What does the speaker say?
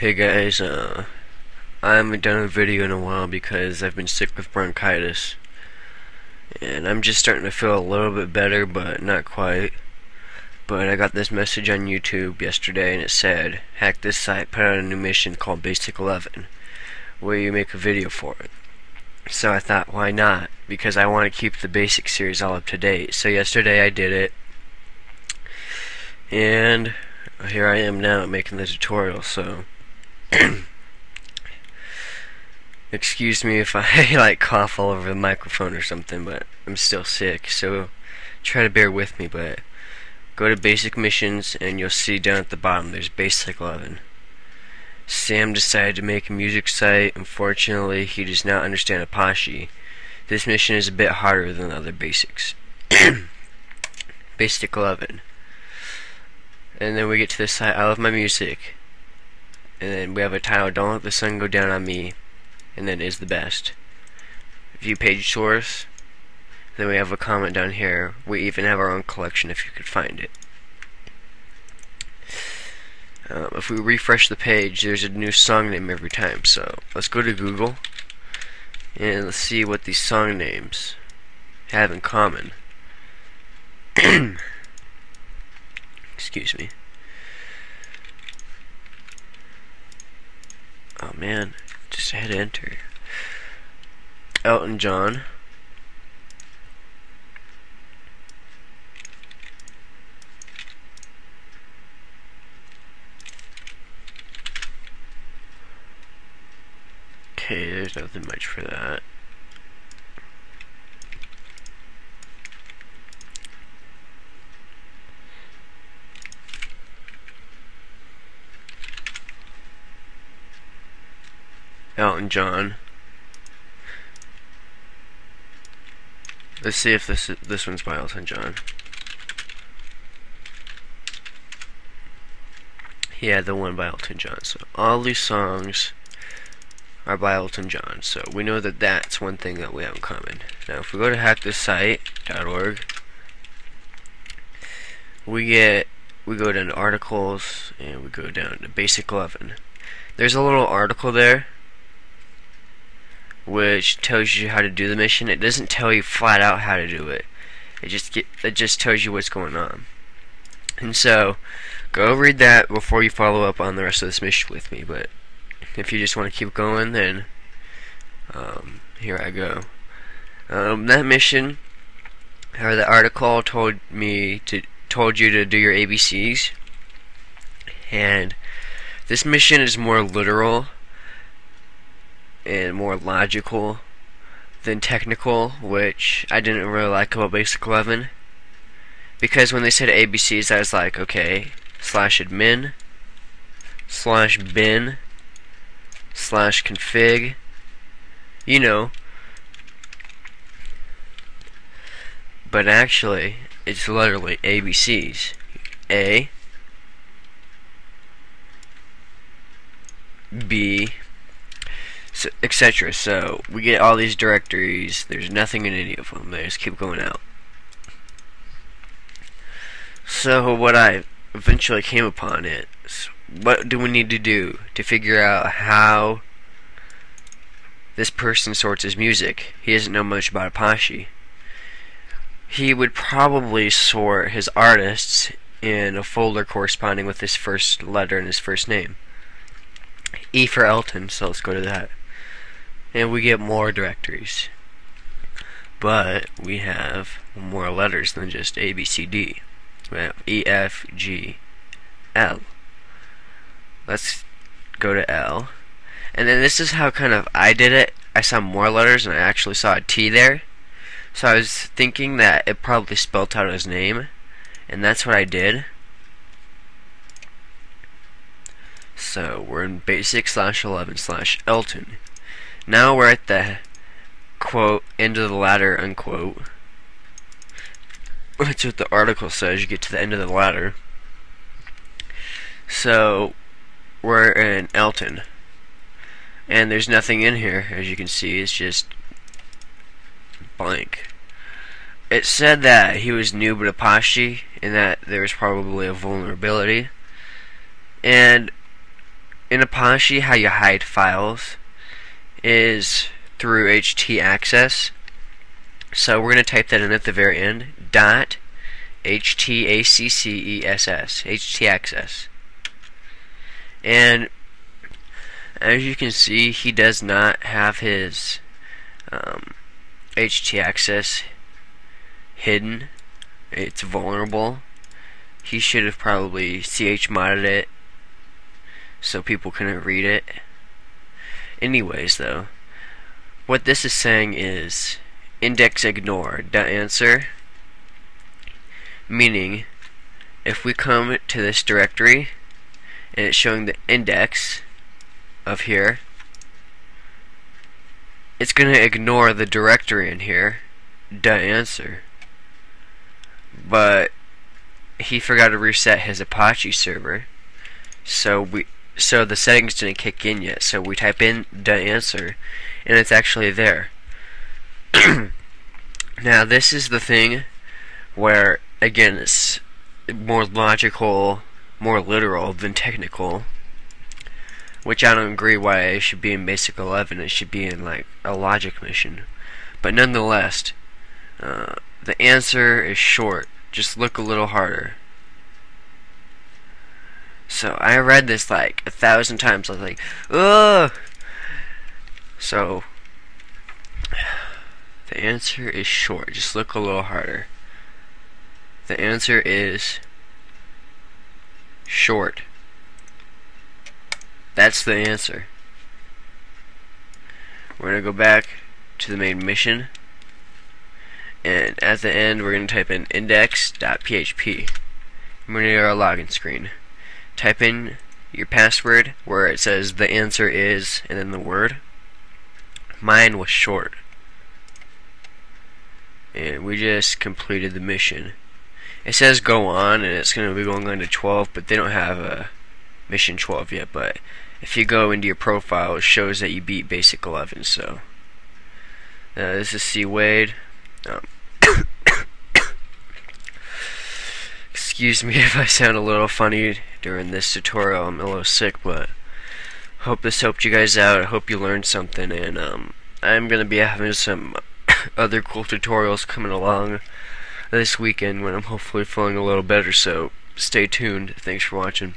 Hey guys, I haven't done a video in a while because I've been sick with bronchitis, and I'm just starting to feel a little bit better, but not quite. But I got this message on YouTube yesterday, and it said, "Hack This Site put out a new mission called Basic 11. Will you make a video for it?" So I thought, why not? Because I want to keep the Basic series all up to date. So yesterday I did it, and here I am now making the tutorial. So excuse me if I cough all over the microphone or something, but I'm still sick, so try to bear with me. But go to basic missions and you'll see down at the bottom there's basic 11. Sam decided to make a music site. Unfortunately, he does not understand Apache. This mission is a bit harder than the other basics. Basic 11. And then we get to the site, I love my music. And then we have a title, Don't Let the Sun Go Down on Me, and then Is the Best. View page source. Then we have a comment down here. We even have our own collection if you could find it. If we refresh the page, there's a new song name every time. So let's go to Google and let's see what these song names have in common. Excuse me. Oh man, just hit enter. Elton John. Okay, there's nothing much for that. Elton John. Let's see if this one's by Elton John. Yeah, the one by Elton John. So all these songs are by Elton John. So we know that that's one thing that we have in common. Now, if we go to hackthisite.org, we go down to articles and we go down to Basic 11. There's a little article there which tells you how to do the mission. It doesn't tell you flat out how to do it. It just tells you what's going on. And so, go read that before you follow up on the rest of this mission with me. But if you just want to keep going, then here I go. That mission, or the article, told you to do your ABCs, and this mission is more literal and more logical than technical, which I didn't really like about Basic 11, because when they said ABCs I was like, okay, /admin /bin /config, you know, but actually it's literally ABCs. A, B, etc. So we get all these directories. There's nothing in any of them. They just keep going out. So what I eventually came upon is, what do we need to do to figure out how this person sorts his music? He doesn't know much about Apache. He would probably sort his artists in a folder corresponding with his first letter and his first name. E for Elton, so let's go to that. And we get more directories. But we have more letters than just A, B, C, D. We have E, F, G, L. Let's go to L. And then this is how kind of I did it. I saw more letters and I actually saw a T there. So I was thinking that it probably spelt out his name. And that's what I did. So we're in basic /11/Elton. Now we're at the quote end of the ladder, unquote. That's what the article says, you get to the end of the ladder. So we're in Elton. And there's nothing in here, as you can see, it's just blank. It said that he was new to Apache and that there was probably a vulnerability. And in Apache, how you hide files is through htaccess. So we're going to type that in at the very end, dot htaccess, htaccess. And as you can see, he does not have his htaccess hidden. It's vulnerable. He should have probably chmodded it so people couldn't read it. Anyways, though, what this is saying is index ignore .answer, meaning if we come to this directory and it's showing the index of here, it's going to ignore the directory in here .answer. But he forgot to reset his Apache server, so the settings didn't kick in yet. So we type in .answer, and it's actually there. Now this is the thing where, again, it's more logical, more literal than technical, which I don't agree why it should be in Basic 11. It should be in like a logic mission. But nonetheless, the answer is short. Just look a little harder. So I read this like 1,000 times. I was like, ugh. So the answer is short. Just look a little harder. The answer is short. That's the answer. We're going to go back to the main mission, and at the end we're going to type in index.php. We're going to go to our login screen. Type in your password where it says the answer is and then the word. Mine was short. And we just completed the mission. It says go on, and it's going to be going on to 12, but they don't have a mission 12 yet. But if you go into your profile, it shows that you beat Basic 11. So this is C. Wade. Excuse me if I sound a little funny during this tutorial. I'm a little sick, but hope this helped you guys out. I hope you learned something, and I'm gonna be having some other cool tutorials coming along this weekend when I'm hopefully feeling a little better. So stay tuned. Thanks for watching.